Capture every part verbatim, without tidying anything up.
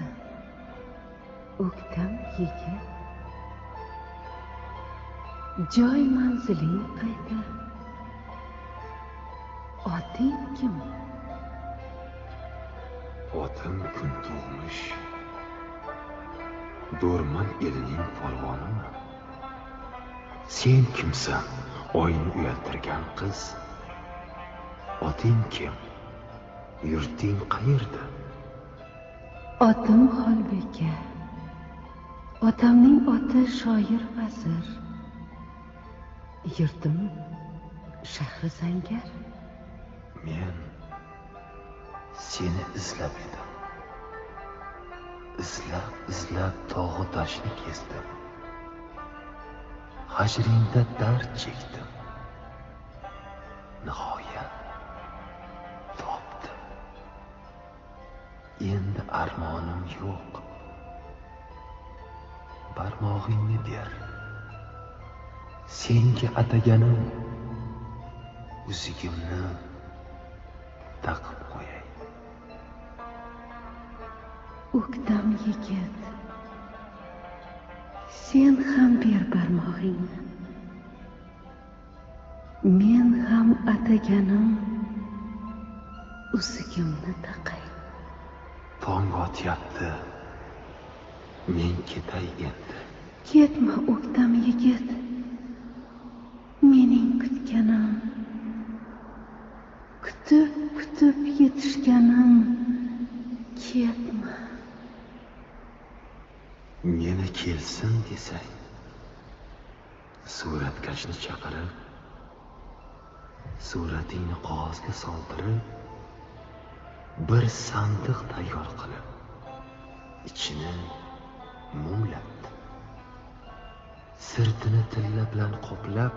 o'lsin. O'ktam yigit. Joy manziling qayta. Oting kim? Otim Kuntug'mish. Do'rmon elining polvonimi? Sen kimsan? Oyni uyaltirgan qiz. Oting kim? Yurting qayerda? Otim Xolbeka. Otamning oti shoir vazir. Yurtim shahri zangar. Men seni izlab edim. Izlab, izlab tog'i toshni kesdim. Hajringda dard chekdim. Nihoyat topdim. Endi armonim yo'q. Barmog'ingni ber. Senga ataganim uzugimni taqib qo'yay. O'ktam yigit. Sen ham ber barmog'ingni. Men ham ataganim uzugimni taqay. Tong otyapti. Men ketay endi. Ketma O'ktam yigit. Mening kutganim, kutib kutib yetishganim. Ketma. Meni kelsin desang, suratkashni chaqirib, suratingni qog'ozga soldirib, bir sandiq tayyor qilib, ichini mumlat, sirtini tilla bilan qoplab,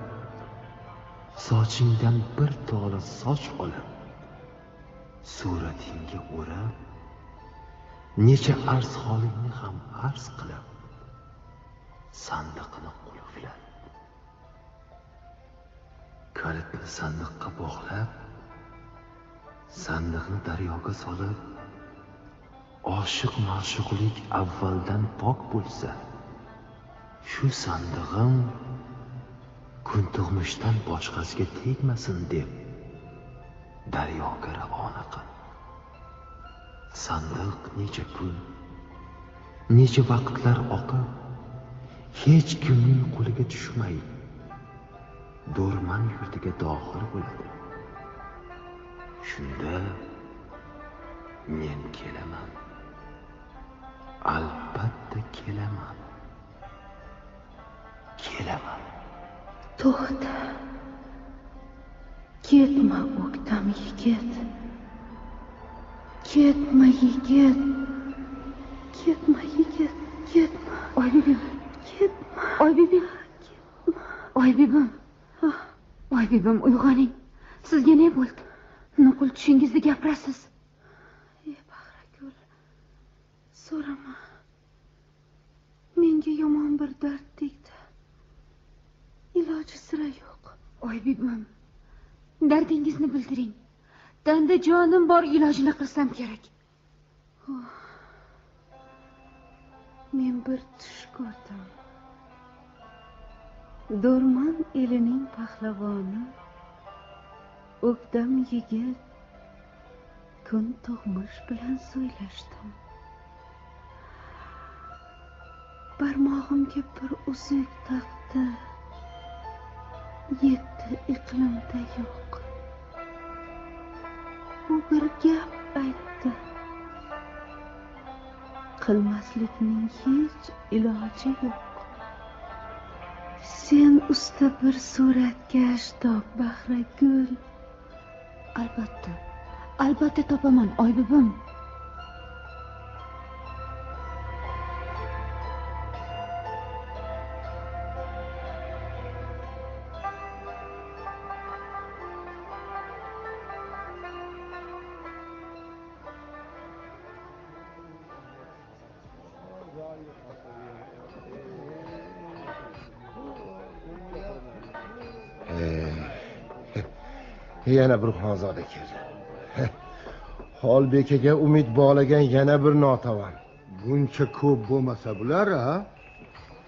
sochingdan bir tola soch olib, suratingga o'rab, necha arz holingni ham arz qilib, sandiqni qulflat. Kalitni sandiqqa bog'lab, sandiqni daryoga solib, oshiq ma'shuqlik avvaldan pok bo'lsa, shu sandig'im Kuntug'mishdan boshqasiga tegmasin deb daryoga ravona qil. Sandiq necha kun, necha vaqtlar oqib, hech kimning qo'liga tushmay, do'rmon yurtiga dohir bo'ladi. Shunda men kelaman. Albatta kelaman. Kelaman. To'xta. Ketma O'ktam yigit. Ketma yigit. Ketma yigit. Ketma. Oybibim. Ketma. Oybibim. Ketma. Oybibim. Oybibim, uyg'oning. Sizga ne bo'ldi? Nuqul tushingizni gapirasiz. Ey Bahrakul. So'rama. Menga yomon bir dard tegdi. Iloji sira yo'q. Oybibim, dardingizni bildiring. Tanda jonim bor ilojini qilsam kerak. Men bir tush ko'rdim. Do'rmon elining pahlavoni O'ktam yigit Kuntug'mish bilan so'ylashdim. Barmog'imga bir uzuk taqdi. Yetti iqlimda yo'q. U bir gap aytdi. Qilmaslikning hech iloji yo'q. Sen usta bir suratkash top, Bahragul. Albatta, albatta topaman, Oybibim. Yana bir xonzoda keldi. Xolbekaga umid bog'lagan yana bir notavon. Buncha ko'p bo'lmasa bular ha?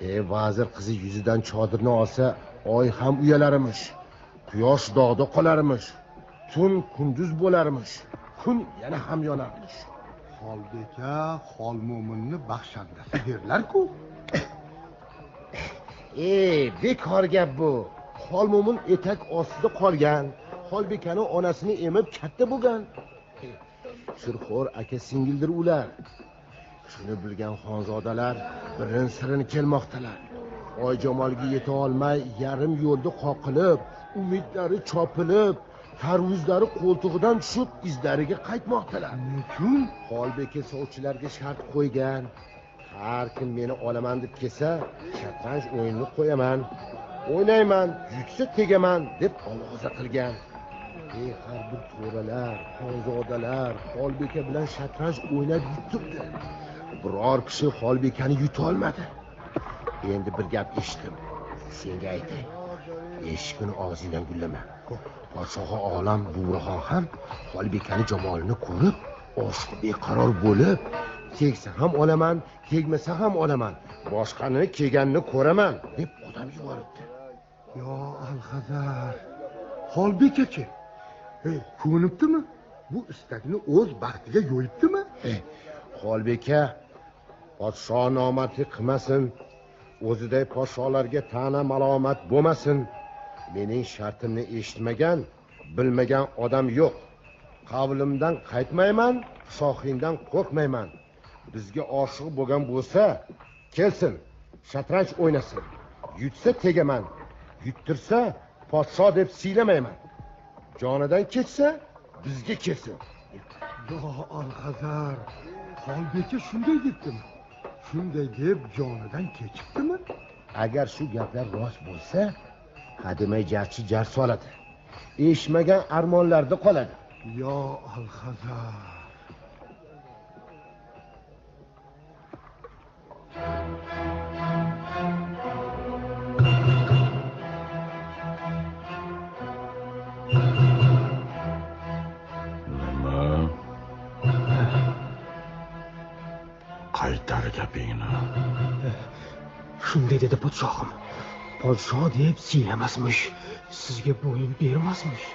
E vazir qizi yuzidan chodirni olsa, oy ham uyalarmish. Quyosh dog'da qolarmish. Tun kunduz bo'larmish. Kun yana ham yonarmish. Xolbeka xol mo'minni baxshandasi berlar-ku. E, bekor gap bu. Xol mo'min etak ostida qolgan. Xolbekani onasini emib katta bo'lgan. Shirxo'r aka singildir ular. Shuni bilgan xonzodalar birin sirin kelmoqdalar. Oy jamolga yeta olmay yarim yo'lda qoqilib, umidlari chopilib, tarvuzlari qo'ltig'idan tushib izlariga qaytmoqdalar. Nechun Xolbeka sovchilarga shart qo'ygan. Har kim meni olaman deb kelsa, shatranj o'yinini qo'yaman, o'ynayman, yutsa tegaman deb ovoza qilgan. Ey har bir to'ralar, xonzodalar Xolbeka bilan shatranj o'ynab yutibdi. Biror kishi Xolbekani yuta olmadi. Endi bir gap eshitdim. Senga aytay. Besh kun og'zingdan gullama. Podshohi olam Buvrixon ham Xolbekani jamolini ko'rib, oshib beqaror bo'lib, tegsa ham olaman, tegmasa ham olaman. Boshqani kelganini ko'raman deb odam yuboribdi. Yo alxazar. Xolbekachi? Ey, ko'nibdimi? Bu istakni o'z baxtiga yo'yibdimi? Ey, Xolbeka podsho nomatlik qilmasin, o'ziday podsholarga ta'na malomat bo'lmasin. Mening shartimni eshitmagan, bilmagan odam yo'q. Qavlimdan qaytmayman, shohingdan qo'rqmayman. Bizga oshiq bo'lgan bo'lsa, kelsin, shatranj o'ynasin. Yutsa tegaman, yuttirsa podsho deb siylamayman. Jonidan ketsa bizga kelsin. Yo alxazar. Xolbeka shunday debdimi? Shunday deb jonidan kechibdimi? Agar shu gaplar rost bo'lsa, hadimay jarchi jar soladi. Eshmagan armonlarda qoladi. Yo alxazar. Shunday dedi podshohim. Podsho deb siylamasmish, sizga bo'yin bermasmish.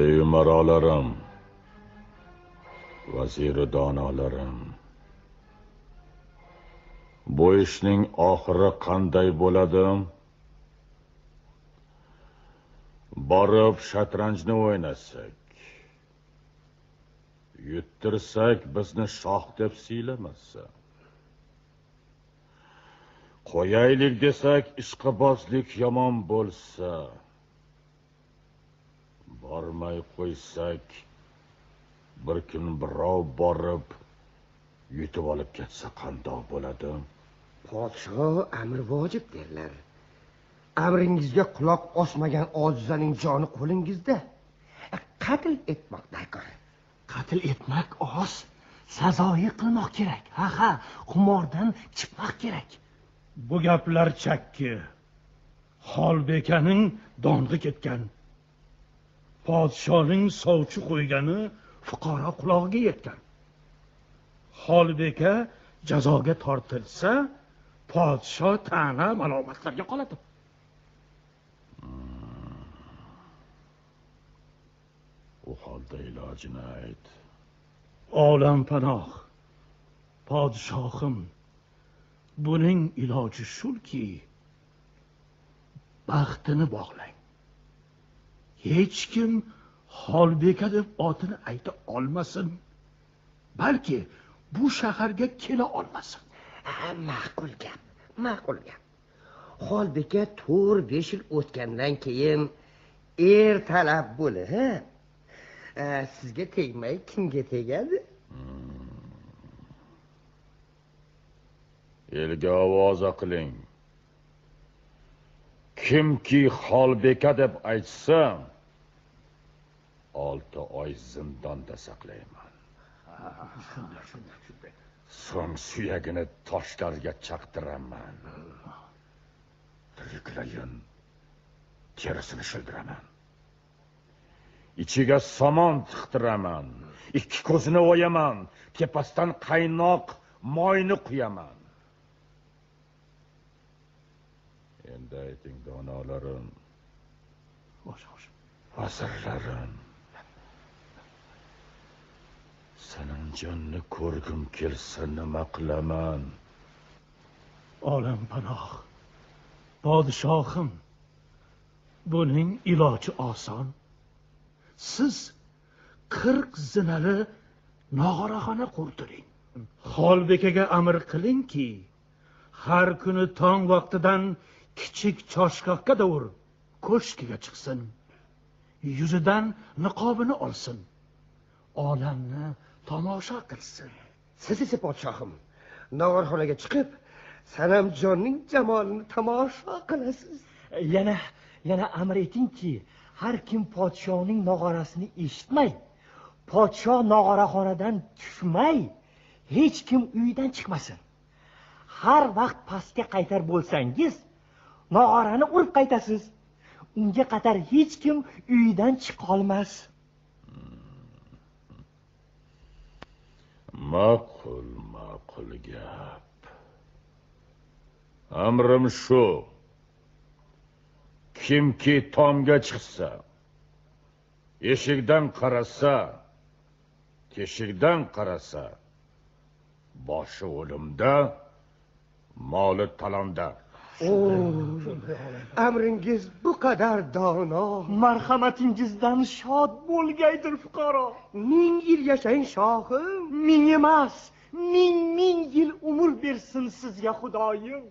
Ey umarolarim, vaziri donolarim. Bu ishning oxiri qanday bo'ladi? Borib shatranjni o'ynasak, yuttirsak bizni shoh deb siylamasa, qo'yaylik desak ishqibozlik yomon bo'lsa, bormay qo'ysak bir kun birov borib yutib olib ketsa qandoq bo'ladi? Podsho amr vojib derlar. Amringizga quloq osmagan ojizaning joni qo'lingizda. Qatl etmoq darkor. Qatl etmak oz, sazoyi qilmoq kerak. Ha ha, xumordan chiqmoq kerak. Bu gaplar chakki. Xolbekaning dong'i ketgan. Podshoning sovchi qo'ygani fuqaro quloqiga yetgan. Xolbeka jazoga tortilsa, podsho ta'na malomatlarga qoladi. O halda ilacına ait. Olam panoh. Padişahım. Bunun ilacı şul ki, baxtini bağlayın. Hiç kim Xolbeka deb otini ayta olmasın. Belki bu şaharga kela olmasın. Ha, ma'qul gap, ma'qul gap. Xolbeka to'rt besh yil o'tgandan keyin er talab bo'ldi, ha? Ee, sizge tegmeyi kimge tegeldi? Hmm. Elga ovoza qiling. Kimki Xolbeka deb aytsa, olti oy zindonda saqlayman. So'ng suyagini toshlarga chaqtiraman. Tiriklayin, terisini shildiraman. İçiga somon tiqtiraman, ikki ko'zini o'yaman, tepasidan qaynoq moyni quyaman. Endi ayting donolarim, asrlarim, Sanamjonni ko'rgim kelsa nima qilaman? Olam panoh, podshohim, buning iloji oson. Siz kırk zinali nog'oraxona qurdiring. Xolbekaga amr qilingki, har kuni tong vaqtidan kichik choshgohga davr ko'shkiga chiqsin. Yuzidan niqobini olsin. Olamni tomosha qilsin. Siz esa podshohim, nog'oraxonaga chiqib, Sanamjonning jamolini tomosha qilasiz. Yana yana amr etingki, har kim podshoning nog'orasini eshitmay, podsho nog'oraxonadan tushmay, hech kim uydan chiqmasin. Har vaqt pastga qaytar bo'lsangiz, nog'orani urib qaytasiz. Unga qadar hech kim uydan chiqa olmas. Ma'qul, ma'qul gap. Amrim shu. Kimki tomga chiqsa, eshikdan qarasa, teshikdan qarasa, boshi o'limda, moli talonda. Amringiz bu qadar dono. Marhamatingizdan shod bo'lgaydir fuqaro. Ming yil yashang shohim. Ming emas, ming ming yil umr bersin sizga xudoyim.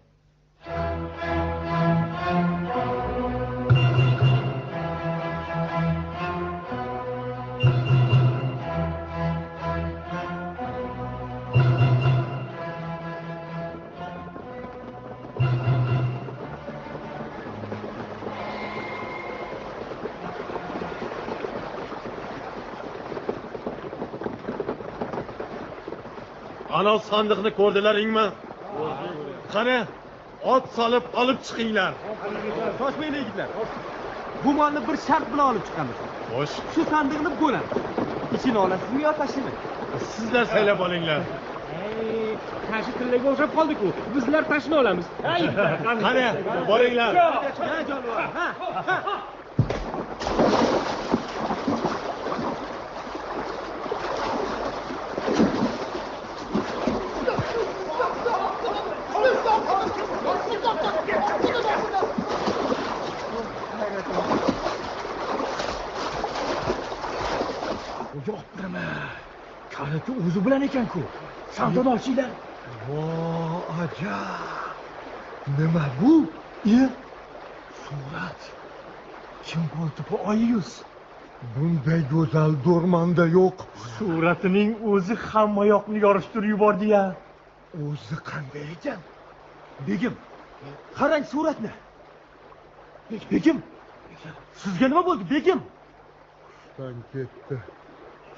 Ana sandıkını ko'rdilaringmi? Qani, ot salib olib chiqinglar. Shoshmanglar yigitlar. Bu molni bir shart bilan olib chiqamiz. Xo'sh. Shu sandiqni bo'lamiz. Ichini olasizmi yo tashini? Sizlar saylab olinglar. Ey, tashi tillaga o'xshab qoldik-ku. Bizlar tashini olamiz. Ey, qani, boringlar. Ha, jonivor. Ha. Kaliti o'zi bilan ekan-ku. Sandan olsinglar. Vo, ajab. Nima bu? E? Surat. Kim ko'rdi bu Oyyus? Bunday go'zal do'rmonda yo'q. Suratining o'zi hamma yoqni yorishtirib yubordi-ya. O'zi qanday ekan? Begim, qarang suratni. Begim, sizga nima bo'ldi, begim? Tan ketdi.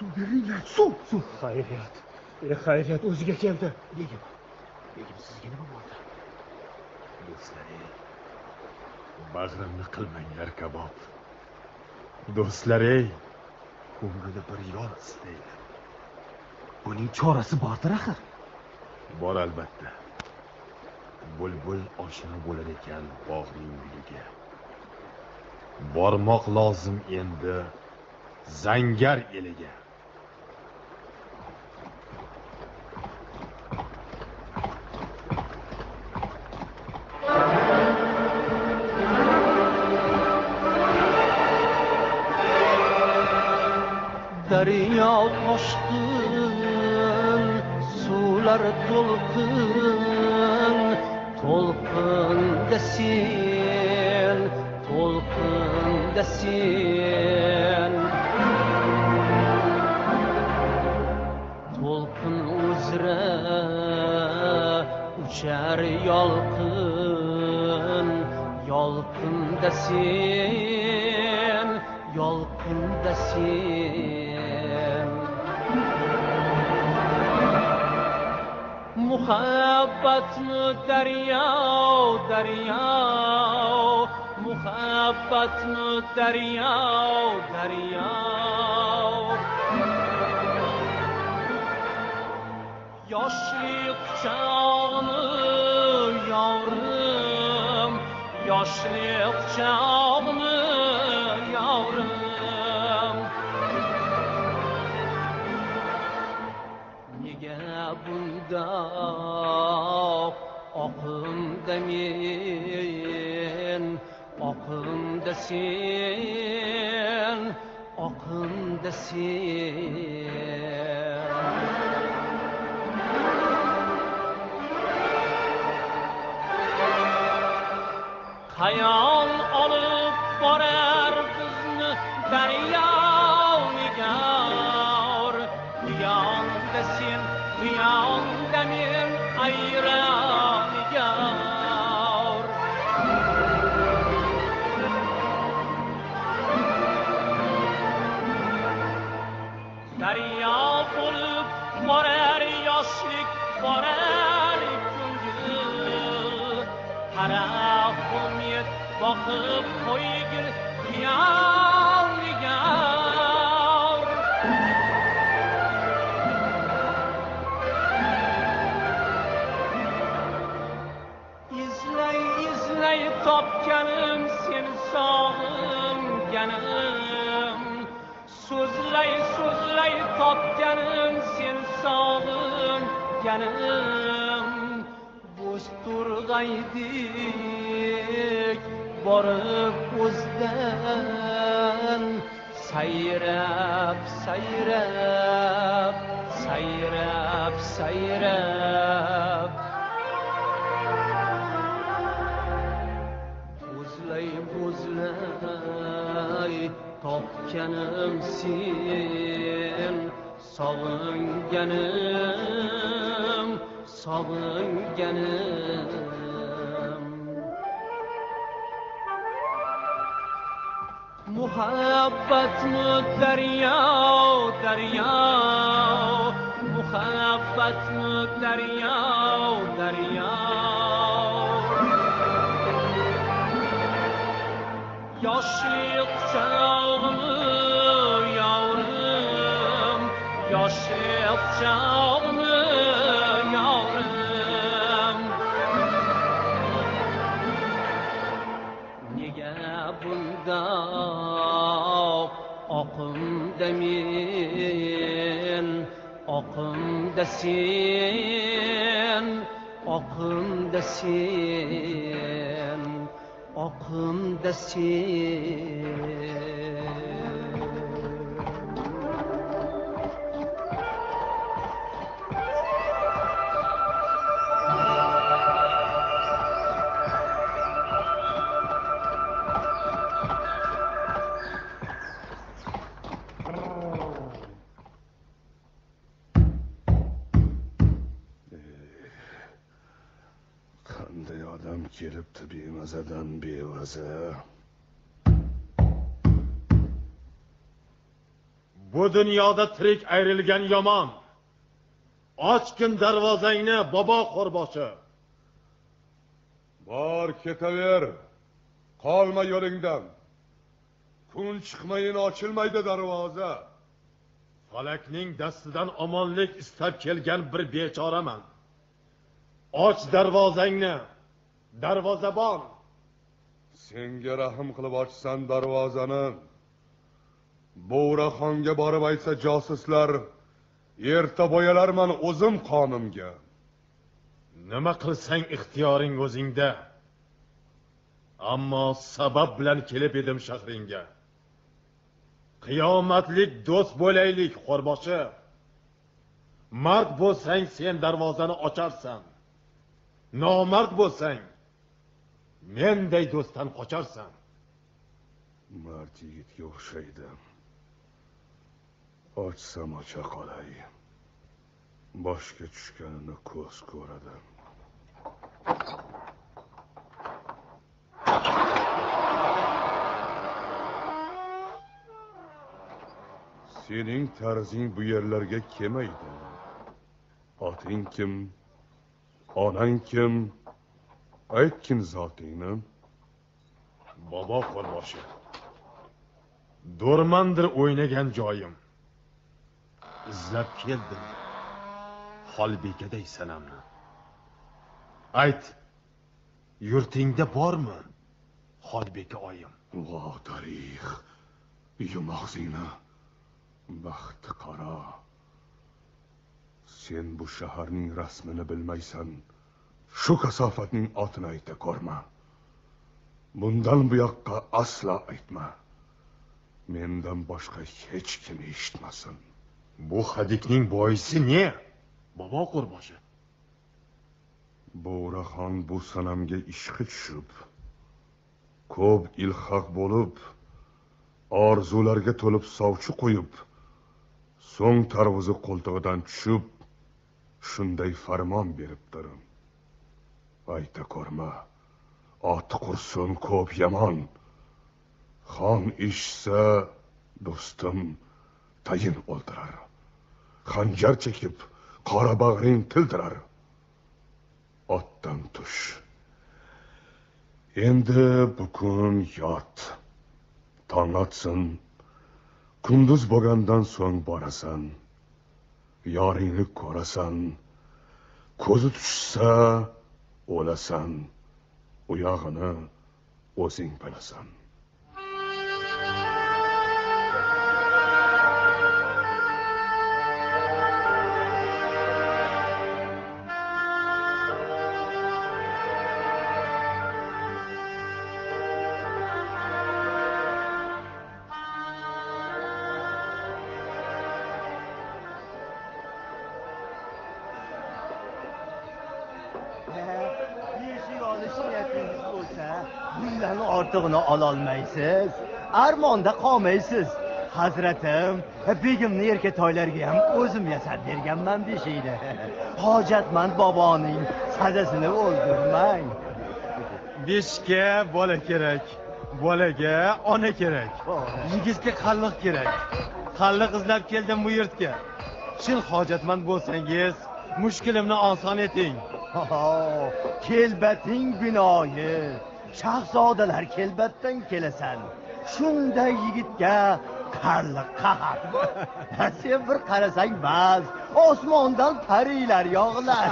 Su beringlar, su, su. Xayriyat. E, xayriyat o'ziga keldi. Begim, begim sizga nima bo'ldi? Do'stlari, bag'rimni qilmanglar kabob. Do'stlari, ko'ngilda bir yo'l istaydi. Buning chorasi bordir axir. Bor albatta. Bulbul oshna bo'lar ekan bog'ning uyiga. Bormoq lozim endi zangar eliga. Daryo toshqin, suvlar to'lqin, to'lqin desin, to'lqin desin. To'lqin uzra uchar yolqin, yolqin desin, yolqin desin. Muhabbatni daryo, daryo, muhabbatni daryo, daryo. yoshlik chog'ni yavrum, yoshlik chog'ni yavrum. Nega bundoq oqimda men, oqimda sen, oqimda sen. Hayal alıp barar kızını deryav nigar. Uyan desin, uyan demir ayran nigar. Deryav olup barar yaşlık barar gündüz. Harap bakıp koygül yar yar. İzley izley topkanım seni sağım canım. Sözley sözley topkanım seni sağım canım. Bozdur gaydik borib o'zdan sayrab sayrab sayrab sayrab. O'zlay o'zlay topganim sen, sog'inganim sog'inganim. Muhabbatni daryo daryo, muhabbatni daryo daryo. Yoshlik chog'ni yavrum, yoshlik chog'ni yavrum. Nega bundoq oqimda men, oqimda sen, oqimda sen, oqimda sen. Gelip tabii mazadan bir vaza. Bu dünyada tirik ayrılgan yomon. Ochgin darvozangni bobo qo'rbochi. Bor ketaver. Qolma yo'lingdan. Kun chiqmayin ochilmaydi darvoza. Falakning dastidan omonlik istab kelgan bir bechoraman. Och darvozangni. Darvozabon, senga rahim qilib ochsan darvozani. Bo'raxonga borib aytsa josuslar, erta bo'yalarman o'zim qonimga. Nima qilsang ixtiyoring o'zingda. Ammo sabab bilan kelib edim shahringa. Qiyomatlik do'st bo'laylik qo'rbochi. Mard bo'lsang sen darvozani ocharsan. Nomard bo'lsang menday do'stdan qocharsan. Mard yigitga o'xshaydi. Ochsam ocha qolay. Boshga tushganini ko'z ko'radi. Sening tarzing bu yerlarga kelmaydi. Oting kim? Onang kim? Aytgin zotingni. Bobo qo'lboshi. Do'rmandir o'ynagan joyim. Izlab keldim. Xolbekaday sanamni. Ayt, yurtingda bormi, Xolbeka oyim? Vo tarix, yumog'zingni, baxti qaro. Sen bu shaharning rasmini bilmaysan, shu kasofatning otini ayta ko'rma. Bundan bu yoqqa asla aytma. Mendan boshqa hech kim eshitmasin. Bu hadikning boisi ne? Bobo qo'rboshi. Bo'raxon bu sanamga ishqi tushib, ko'p ilhaq bo'lib, orzularga to'lib sovchi qo'yib, so'ng tarvuzi qo'ltig'idan tushib, shunday farmon beribdir. Ayta ko'rma, ot qursin ko'p yomon. Xon ishsa do'stim tayin o'ldirar. Xanjar chekib qora bag'ring tildirar. Otdan tush. Endi bu kun yot. Tong otsin. Kunduz bo'lgandan so'ng borasan. Yoringni ko'rasan. Ko'zi tushsa o'lasan. Uyog'ini o'zing bilasan. Ortiqni ololmaysiz, armonda qolmaysiz. Hazratim, begimni erkatoylarga ham o'zim yasab berganman beshikda. Hojatmand boboning sadasini o'ldirmang. Beshikka bola kerak, bolaga ona kerak, yigitga qalliq kerak. Qalliq izlab keldim bu yerga. Chin hojatmand bo'lsangiz, mushkilimni oson eting. Kelbating binoyi. Shahzodalar kelbatdan kelasan. Shunday yigitga qarliq qahat. Sen bir qarasang bas, osmondan parilar yog'ilar.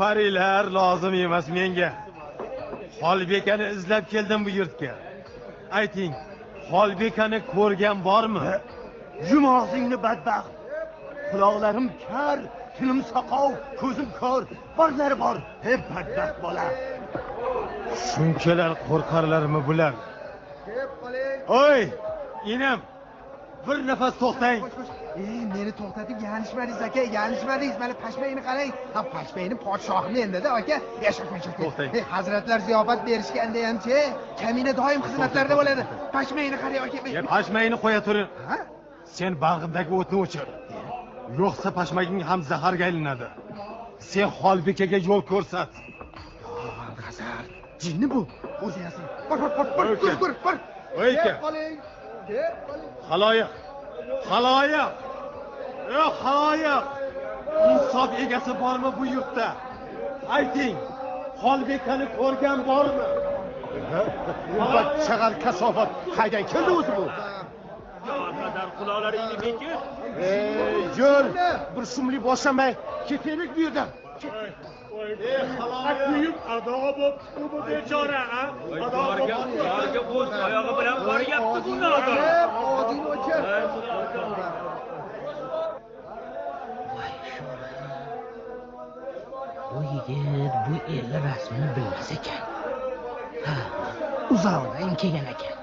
Parilar lozim emas menga. Xolbekani izlab keldim bu yurtga. Ayting, Xolbekani ko'rgan bormi? Yumog'ingni badbaxt. Quloqlarim kar, tilim soqov, ko'zim ko'r. Borlari bor, hep badbaxt bola. Shunchalar qo'rqarlarmi bular? Oy, inim, bir nafas to'xtang. Ey, meni to'xtatib yanishmadingiz aka, yanishmadingiz. Mana pashmayni qarang. Ha, pashmayni podshohni endi-da aka. Yashaqmancha. To'xtang. Hazratlar ziyofat berishganda ham-chi, kamina doim xizmatlarda bo'ladi. Pashmayni qarang aka. Ya, pashmayni qo'ya turing. Ha? Sen bag'rimdagi o'tni o'chir. Yo'qsa pashmaging ham zaharga aylanadi. Sen Xolbekaga yo'l ko'rsat. Cinni bu, o'zi yasin. Bor, bor, bor, bor, bor, bor, bor. Deb qoling, deb qoling. Xaloyiq, xaloyiq. Yo, xaloyiq. Insof egasi bormi bu yurtda? Ayting, Xolbekani ko'rgan bormi? Ubat chaqal kasofat qaydan keldi o'zi bu? Yo'qadan quloqlaringni bekir. Ey, yo'l, bir shumlik boshlamay ketaylik bu yerdan. Akbuyum adağa bop, bu becara ha? Adağa bop, yargı boz, ayağı bilen var yaptı bunda adam. Hep adil oker. Vay şuna. Bu yigit bu elli resmini bilmez eken. Uzağdan kelgan eken.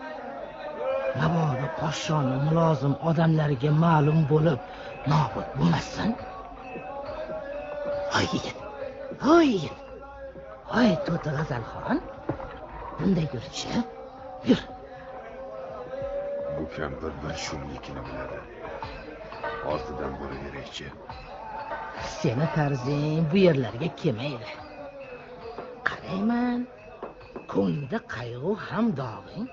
Mabodo podshoning mulozim odamlariga ma'lum bo'lib, nobud bo'lmasin. Vay yigit. Hoy! Hoy, To'tag'azalxon. Bunday yurishi. Yur. Bu kampir bir shumlikni biladi. Ortidan bo'laverakchi. Seni tarzing bu yerlarga kelmaydi. Qarayman. Ko'ngilda qayg'u ham dog'ing.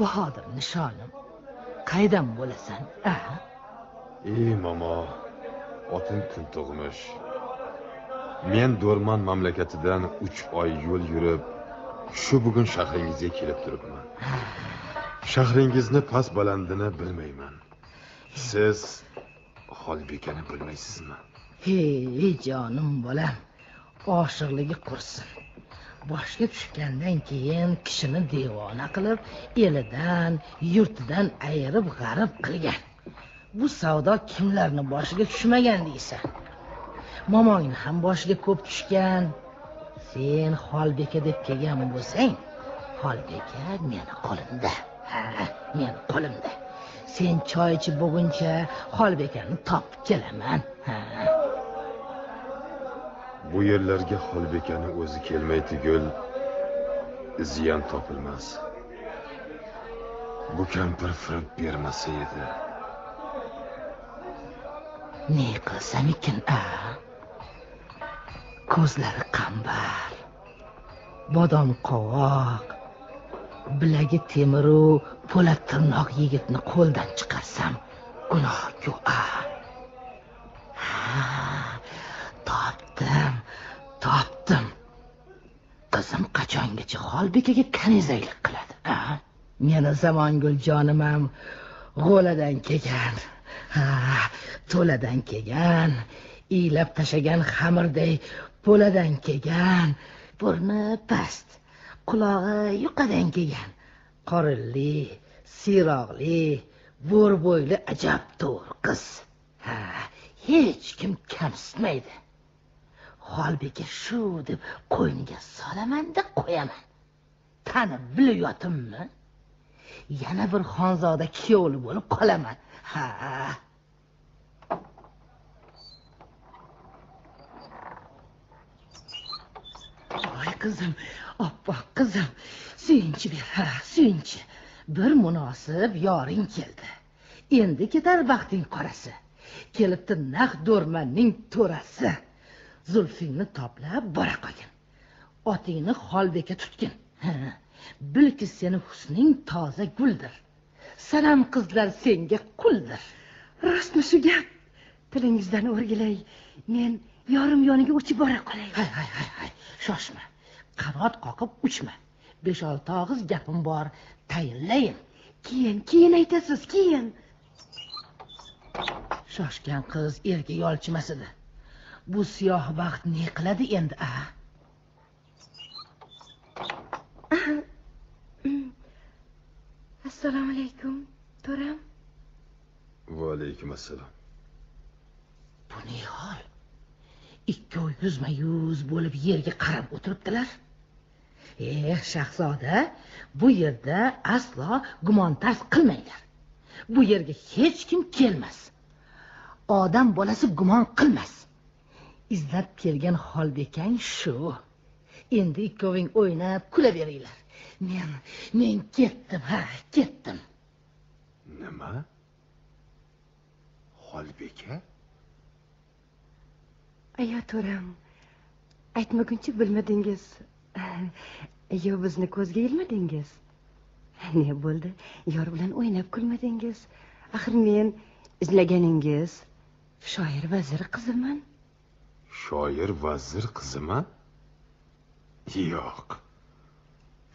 Bahodir nishonim. Qaydan bo'lasan, a? Ey momo, otin Kuntug'mish. Men Do'rmon mamlakatidan uch oy yo'l yurib, shu bugun shahringizga kelib turibman. Shahringizni past balandini bilmayman. Siz Xolbekani bilmaysizmi? Hey canım bolam, oshiqligi qursin. Boshga tushgandan keyin kishini devona qilib, elidan, yurtidan ayirib g'arib qilgan. Bu savdo kimlarni boshiga tushmagan deysan? Momongni ham boshiga ko'p tushgan. Sen Xolbeka deb kelgan bo'lsang, Xolbeka meni qo'limda. Ha, meni qo'limda. Sen choy ichib bo'lguncha Xolbekani topib kelaman. Ha. Bu yerlarga Xolbekani o'zi kelmaydi-gul, izyan topilmas. Bu kampir firib bermasa edi. Ne qilsam ekan, a? Ko'zlari qambar, bodom qovoq, bilagi temir u po'lat tirnoq yigitni qo'ldan chiqarsam, gunoh-ku, a? Topdim, topdim. Qizim qachongacha Xolbekaga kanizaylik qiladi, a? Meni Zamongul jonim ham g'oladan kelgan, ha, to'ladan kelgan, iylab tashagan xamirday po'ladan kelgan, burni past, qulog'i yuqadan kelgan, qorinli, siyroqli, bo'rbo'yli ajab to'r qiz. Ha, hech kim kamsitmaydi. Xolbeka shu deb qo'ynga solamanda qo'yaman. Tani bilayotimmi? Yana bir xonzoda kiyovli bo'lib qolaman. Ha. Voy qizim, oppoq qizim, suyunchi ber, ha, suyunchi. Bir munosib yoring keldi. Endi ketar baxting qorasi. Kelibdi naq do'rmanning to'rasi. Zulfingni toplab bora qolgin. Otingni Xolbeka tutgin. Bilki seni husning toza guldir. Sanam qizlar senga quldir. Rostmi shu gap? Tilingizdan o'rgilay. Men yorim yoniga o'chib bora qolay. Hay hay hay hay. Shoshma. Qanot qoqib uchma. besh olti og'iz gapim bor. Tayinlayim. Keyin, keyin aytasiz, keyin. Shoshgan qiz erga yolchimasidi. Bu siyoh vaqt ne qiladi endi, a? Assalomu alaykum, to'ram. Va alaykum assalom. Bu ne hol? Ikkovi yuzma-yuz bo'lib yerga qarab o'tiribdilar. Eh, shahzoda, bu yerda aslo gumontarz qilmanglar. Bu yerga hech kim kelmas. Odam bolasi gumon qilmas. İzlab kelgan Xolbekang shu. Endi ikkoving o'ynab kulaveringlar. Men, men ketdim, ha, ketdim. Nima? Xolbeka? Ayo to'ram, aytmaguncha bilmadingiz. Yo bizni ko'zga ilmadingiz. Ne bo'ldi? Yor bilan o'ynab kulmadingiz. Axir men izlaganingiz shoir vazir qiziman. Shoir vazir qizimi? Yo'q.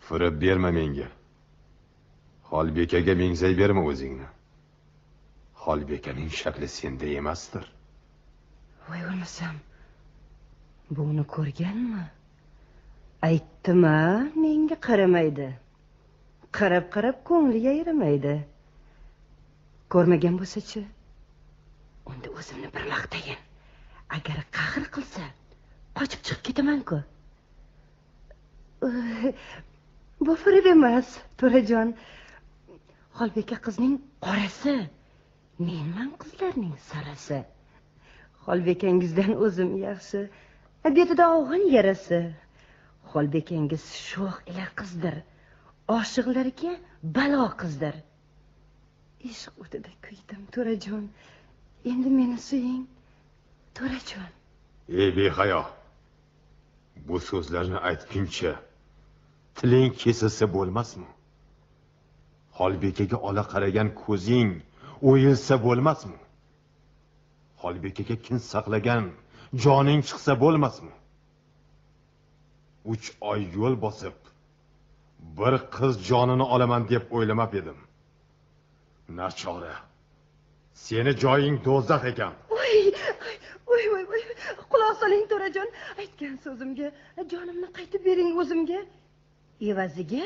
Firib berma menga. Xolbekaga mengzay berma o'zingni. Xolbekaning shakli senda emasdir. Voy o'lmasam. Bu uni ko'rganmi? Aytdim-a, menga qaramaydi. Qarab-qarab ko'ngli yayramaydi. Ko'rmagan bo'lsa-chi? Unda o'zimni bir maqtagan. Agar qahr qilsa, qochib chiqib ketaman-ku. Bu firib emas, to'rajon. Xolbeka qizning qorasi, menman qizlarning sarasi. Xolbekangizdan o'zim yaxshi, betida og'in yarasi. Xolbekangiz sho'x ila qizdir, oshiqlarga balo qizdir. Ishq o'tida kuydim, to'rajon. Endi meni suying. To'rajon. Ey behayo. Bu so'zlarni aytguncha tiling kesilsa bo'lmasmi? Xolbekaga ola qaragan ko'zing o'yilsa bo'lmasmi? Xolbekaga kin saqlagan joning chiqsa bo'lmasmi? uch oy yo'l bosib bir qiz jonini olaman deb o'ylamab edim. Nachora. Seni joying do'zax ekan. Oy, oy, oy, oy. Quloq soling To'rajon, aytgan so'zimga, jonimni qaytib bering o'zimga. Evaziga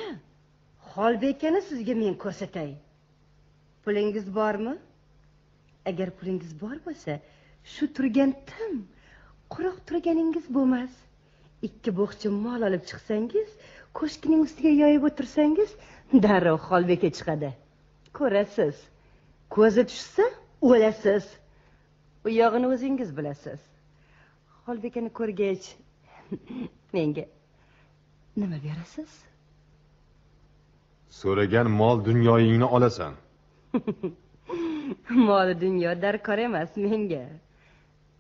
Xolbekani sizga men ko'rsatay. Pulingiz bormi? Agar pulingiz bor bo'lsa, shu turgan tim quruq turganingiz bo'lmas. Ikki bo'xcha mol olib chiqsangiz, ko'shkining ustiga yoyib o'tirsangiz, darrov Xolbekka chiqadi. Ko'rasiz. Ko'zi tushsa, o'lasiz. Bu yog'ini o'zingiz bilasiz. Xolbekani ko'rgach, menga nima berasiz? So'ragan mol dunyoingni olasan. Mol dunyo darkor emas menga.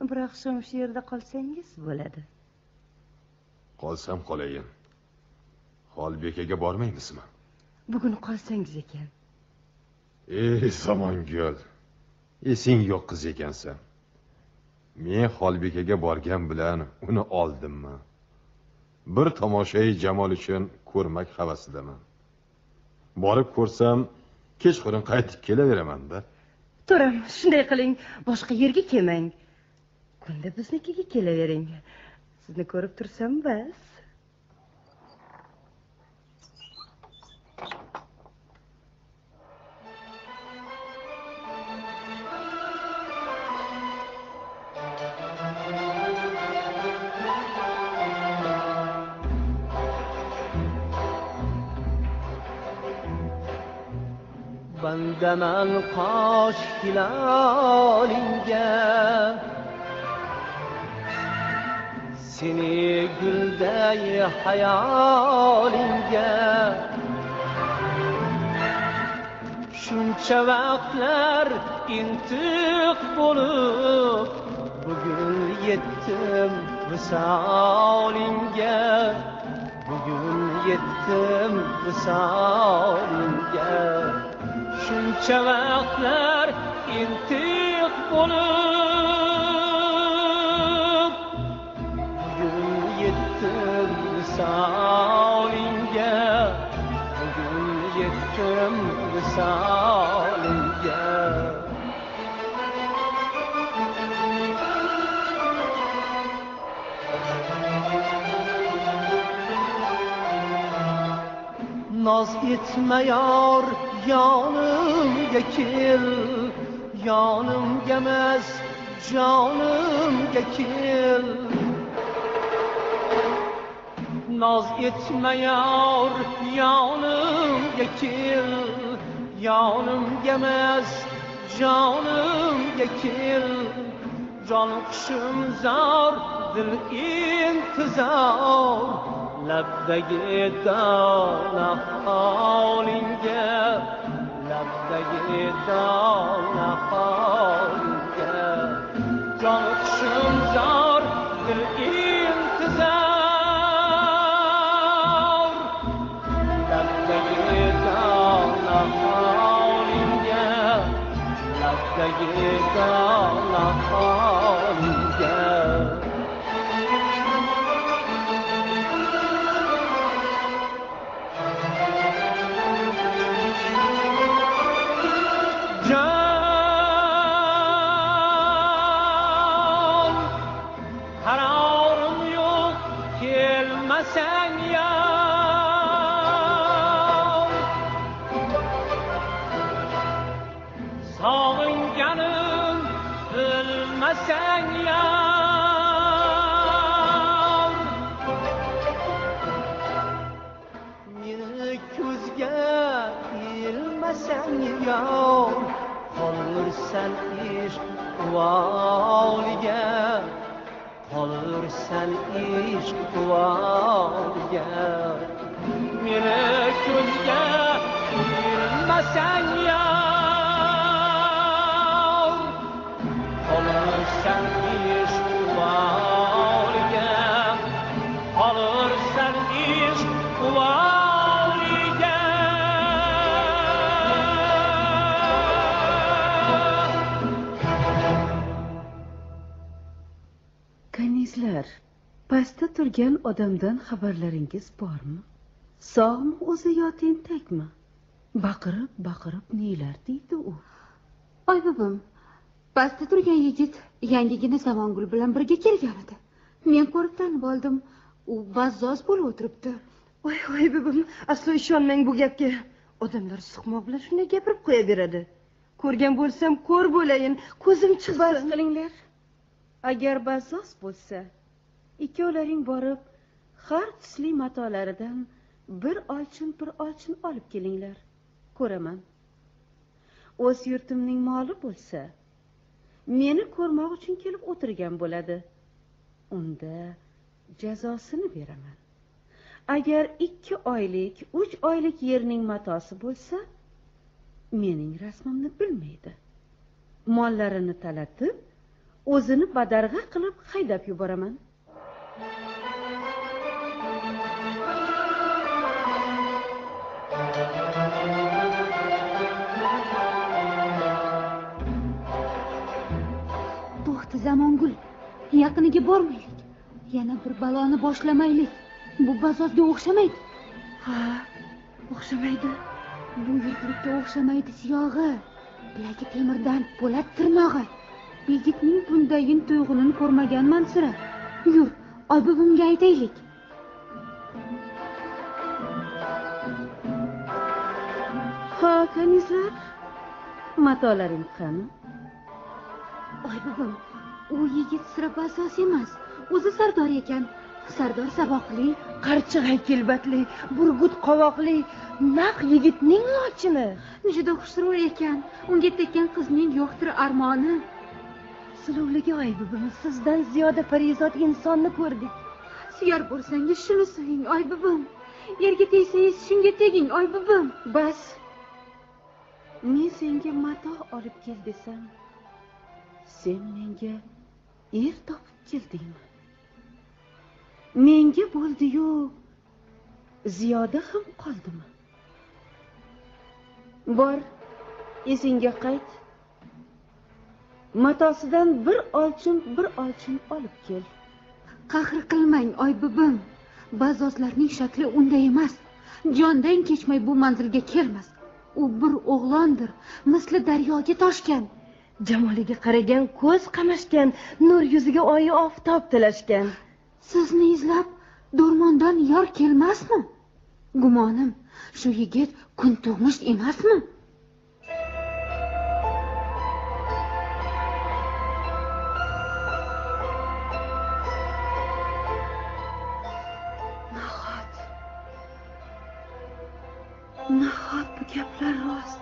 Biroq shu yerda qolsangiz bo'ladi. Qolsam qolayin. Xolbekaga bormaymizmi? Bugun qolsangiz ekan. Ey zamongul, esing yo'q qiz ekansan. Men Xolbekaga borgan bilan uni oldimmi? Bir tomoshayi jamol uchun ko'rmak havasidaman. Borib ko'rsam, kechqurun qaytib kelaveraman-da. To'ram, shunday qiling, boshqa yerga kelmang. Kunda biznikiga kelavering. Sizni ko'rib tursam bas. Bandaman qosh hilolinga seni gulday hayolinga shuncha vaqtlar intiq bo'lib bugun yetdim visolinga bugun yetdim visolinga shuncha vaqtlar intiq bo'lib bugun yetdim visolinga bugun yetdim visolinga noz etmayor yanımga kel, yanımga emas, canımga kel. Noz etmayor yanımga kel, yanımga emas, canımga kel. Jon qushim zor, dil intizor, labdagi dona holingga, labdagi dona holingga. Jon qushim zor, dil intizor, labdagi dona holingga, labdagi dona holingga. Qolursan ishq quvoliga, qolursan ishq quvoliga. Meni ko'zga ilmasang yov, qolursan ishq quvoliga, qolursan ishq quvoliga. Kanizlar, pastda turgan odamdan xabarlaringiz bormi? Sog'mi o'zi yo tentakmi? Baqirib-baqirib nelar deydi u. Oy bubim, Pastda turgan yigit yangigina Savongul bilan birga kelgan edi. Men ko'rib tanib oldim. U bazzoz bo'lib o'tiribdi. Voy, voy bibim, aslo ishonmang bu gapga. Odamlar suqmoq bilan shunday gapirib qo'ya beradi. Ko'rgan bo'lsam ko'r bo'layin, ko'zim chiqmas qilinglar. Agar bazzoz bo'lsa, ikkovlaring borib har tusli matolaridan bir olchin bir olchin olib kelinglar. Ko'raman. O'z yurtimning moli bo'lsa, meni ko'rmoq uchun kelib o'tirgan bo'ladi. Unda jazosini beraman. Agar ikki oylik, uch oylik yerning matosi bo'lsa, mening rasmimni bilmaydi. Mollarini talatib, o'zini badarg'a qilib haydab yuboraman. To'xta Zamongul, yaqiniga bormaylik. Yana bir baloni boshlamaylik. Bu bazozga o'xshamaydi. Ha, o'xshamaydi. Bu yigitga o'xshamaydi siyog'i. Bilagi temirdan po'lat tirnog'i. Yigitning bundayin tuyg'unini ko'rmaganman sira. Yur, oybubimga aytaylik. Ha, kanizlar. Matolaring qani? Oybubim, u yigit sira bazoz emas. O'zi sardor ekan. Sardor saboqli, qarchiq kelbatli, burgut qovoqli, naq yigitning lochini. Juda xushro'y ekan. Unga tekkan qizning yo'qdir armoni. Suluvligi oybubim, sizdan ziyoda farizot insonni ko'rdik. Suyar bo'lsangiz shuni suying oybubim. Yerga tegsangiz shunga teging oybubim. Bas. Men senga mato olib kel desam, sen menga er topib keldingmi? Menga bo'ldi-yu, ziyoda ham qoldimi? Bor, esingga qayt. Matosidan bir olchin, bir olchin olib kel. Qahr qilmang, oybubim. Bazozlarning shakli unday emas. Jondan kechmay bu manzilga kelmas. U bir o'g'londir, misli daryoga toshgan. Jamoliga qaragan, ko'z qamashgan, nur yuziga oyi oftob tilashgan. Sizni izlab do'rmondan yor kelmasmi? Gumonim, shu yigit Kuntug'mish emasmi? Nahot. Nahot bu gaplar rost.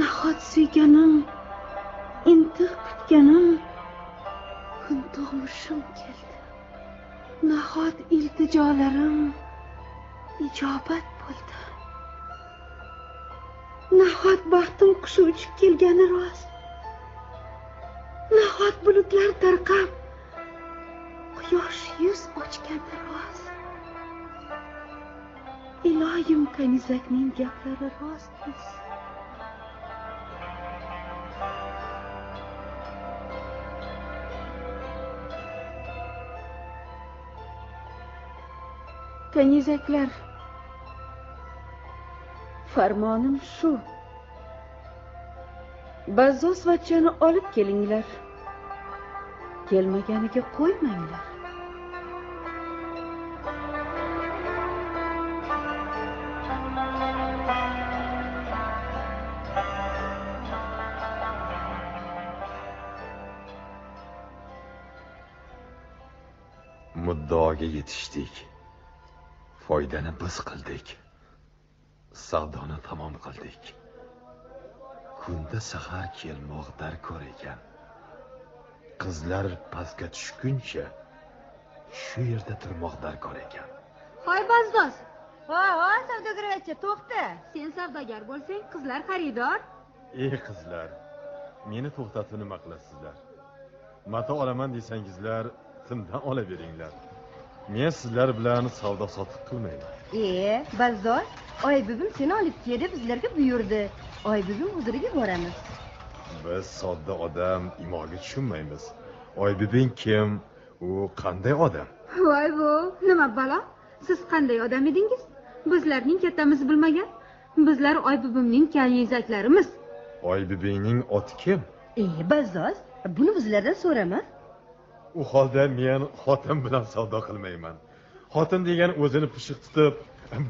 Nahot suyganim, intiq kutganim Kuntug'mishim keldi. Nahot iltijolarim ijobat bo'ldi. Nahot baxtim qushi uchib kelgani rost. Nahot bulutlar tarqab quyosh yuz ochgani rost. Iloyim, kanizakning gaplari rost bo'lsin. Kanizaklar, farmonim shu. Bazozvachani olib kelinglar. Kelmaganiga qo'ymanglar. Muddaoga yetishdik. Foydani biz qildik. Savdoni tamom qildik. Kunda sahar kelmoq darkor ekan. Qizlar pastga tushguncha shu yerda turmoq darkor ekan. Hoy bazdoz. Hoy, hoy savdogarcha, to'xta. Sen savdogar bo'lsang, qizlar xaridor. Ey qizlar, meni to'xtatib nima qilasizlar? Mato olaman desangizlar, timdan olaveringlar. Men sizlar bilan savdo sotiq qilmayman. E, Balzor, oybubim seni olib kelib bizlarga buyurdi. Oybubim huzuriga boramiz. Biz sodda odam imoga tushunmaymiz. Oybubing kim? U qanday odam? Voy bu, nima balo? Siz qanday odam edingiz? Bizlarning kattamiz bilmagan. Bizlar oybubimning kanizaklarimiz. Oybibiyning oti kim? E, bazzoz, buni o'zlaridan so'rama. U holda men xotin bilan savdo qilmayman. Xotin degan o'zini pishiq tutib,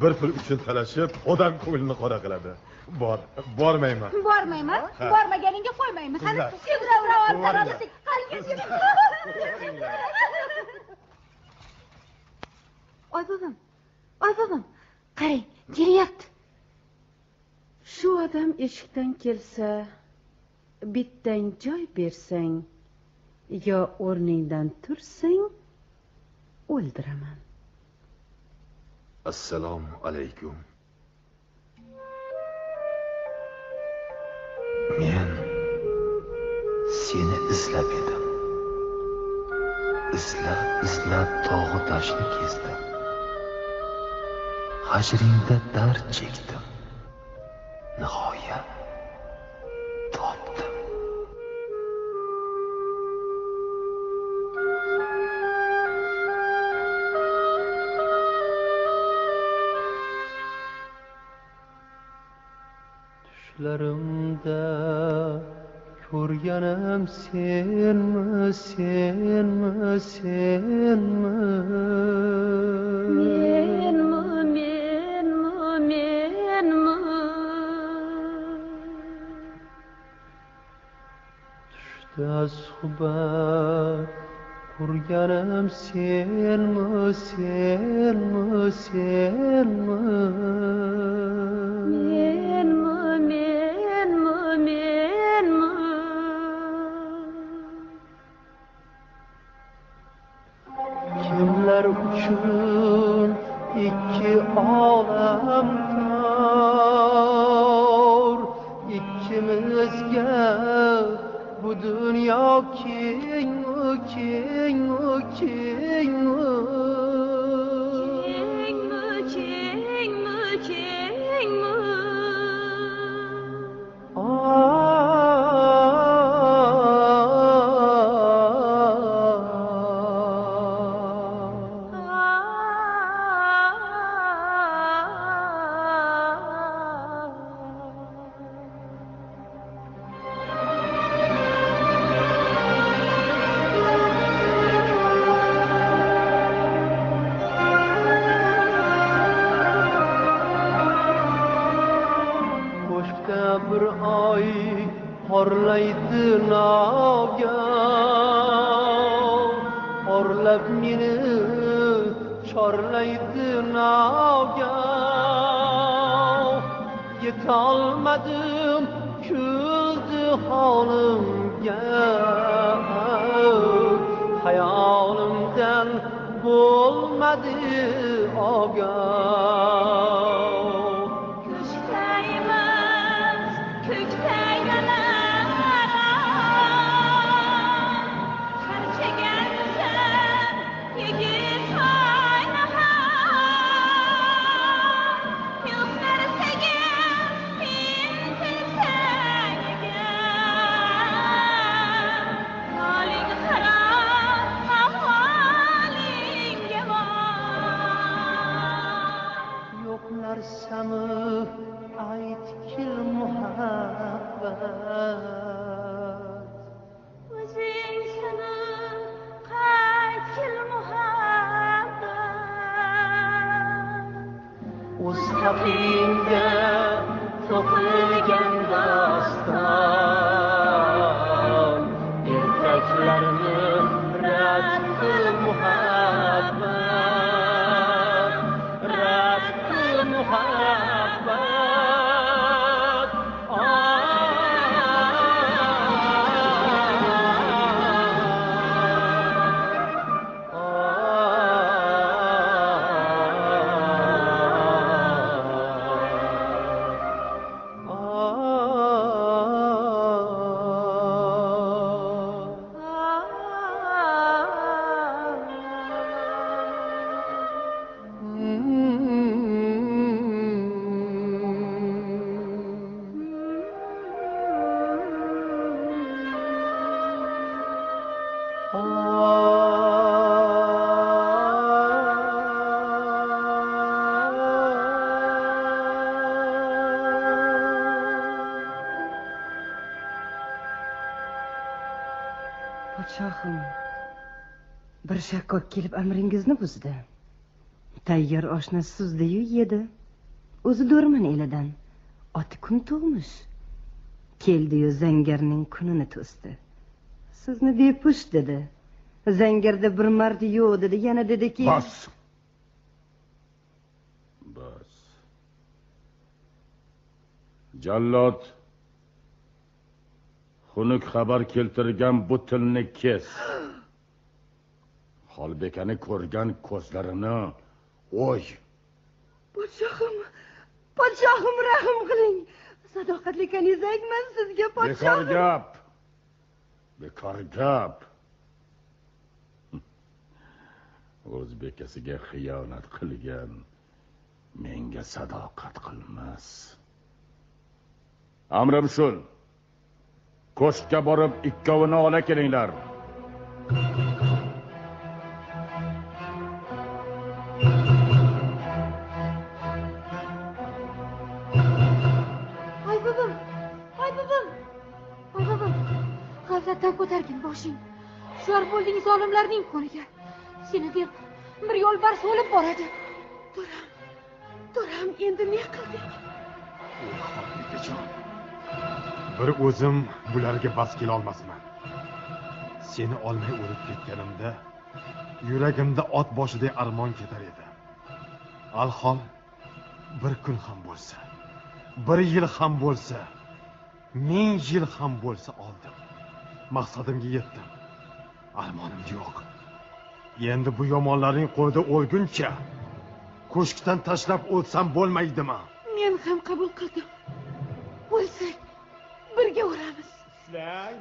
bir pul uchun talashib, odam ko'nglini qora qiladi. Bor, bormayman. Bormayman? Bormaganingga qo'ymaymiz. Qani, sevra-vra olib qarangizki. Oybibim. Oybibim. Qarang, kelyapti. Shu odam eshikdan kelsa, bitdan joy bersang, yo o'rningdan tursang, o'ldiraman. Assalomu alaykum. Men seni izlab edim. Izlab, izlab tog'i tashni kezdim. Hajringda dard çektim. Nihoyat topdim. Düşlerimde ko'rganim senmi, senmi, senmi? Menmi? Suhbat kurganım sen mi, sen mi, sen mi? Men mi, men mi, men mi? Kimler uçur iki alamlar, ikimizge bu dünya keng, o keng, o keng, o keng, o keng, o keng, o Podshohim, bir shakkok kelib amringizni buzdi. Tayyor oshni suzdi-yu yedi. O'zi do'rman elidan. Oti Kuntug'mish. Keldi-yu zangarning kunini to'sdi. Sizni bepush dedi. Zangarda bir mard yo'q dedi. Yana dediki. Bas. Bas. Jallod xunuk xabar keltirgan bu tilni kes. Xolbekani ko'rgan ko'zlarini o'y. Podshohim, podshohim rahim qiling. Sadoqatli kanizakman sizga podshohim. Bekor gap. Bekor gap. O'zbekasiga xiyonat qilgan menga sadoqat qilmas. Amrim shul. Ko'shga borib ikkovini ola kelinglar. Ay babam, ay babam, ay babam. G'aflatdan ko'targin boshing. Shular bo'lding zolimlarning qo'liga. Seni deb bir yo'lbars o'lib boradi. To'ram, to'ram endi ne qildik? Bir o'zim bularga bas kela olmasman. Seni olmay o'lib ketganimda yuragimda ot boshidagi armon ketar edi. Alhol bir kun ham bo'lsa, bir yil ham bo'lsa, ming yil ham bo'lsa oldim. Maqsadimga yetdim. Armonim yo'q. Endi bu yomonlarning qo'lida o'lguncha ko'shkdan tashlab o'tsam bo'lmaydimi? Men ham qabul qildim. O'lsak birga o'ramiz. Sizlar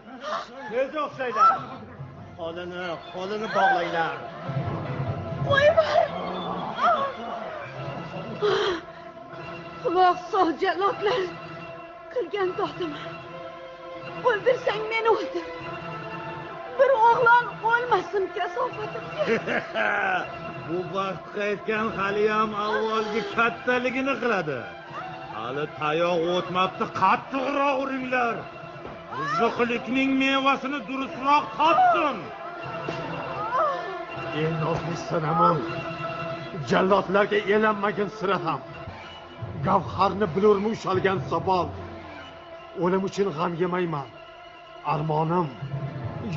nega o'xshaylar? Qo'lini, qo'lini bog'langlar. Qo'ybar. Quloq sol jalodlar. Qilgan to'xtama. O'ldirsang meni o'ldir. Bir o'g'lon o'lmasin kasofatimga. Bu vaqtga aytgan hali ham avvalgi kattaligini qiladi. Hali tayoq o'tmabdi, qattiqroq uringlar. Buzuqlikning mevasini durustroq topdim. Endi o'zbeksanamam. Jallodlarga elanmagin sira ham. Gavharni bilurmi ushalgan sabol. O'lim uchun g'am yemayman. Armonim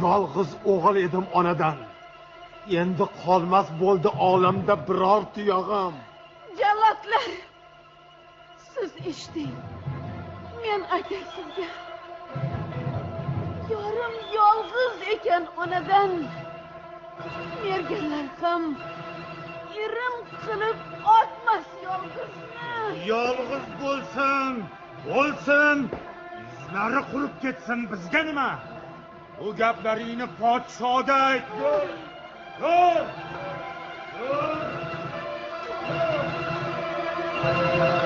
yolg'iz o'g'il edim onadan. Endi qolmas bo'ldi olamda biror tuyog'im. Jallodlar siz eshting. Men aytaysinga. Yorim yolg'iz ekan onadan. Merganlar ham irim qilib otmas yolg'izni. Yolg'iz bo'lsin, bo'lsin. Izlari qurib ketsin, bizga nima? Bu gaplaringni podshoda ayt. Yo'l. Yo'l. Yo'l.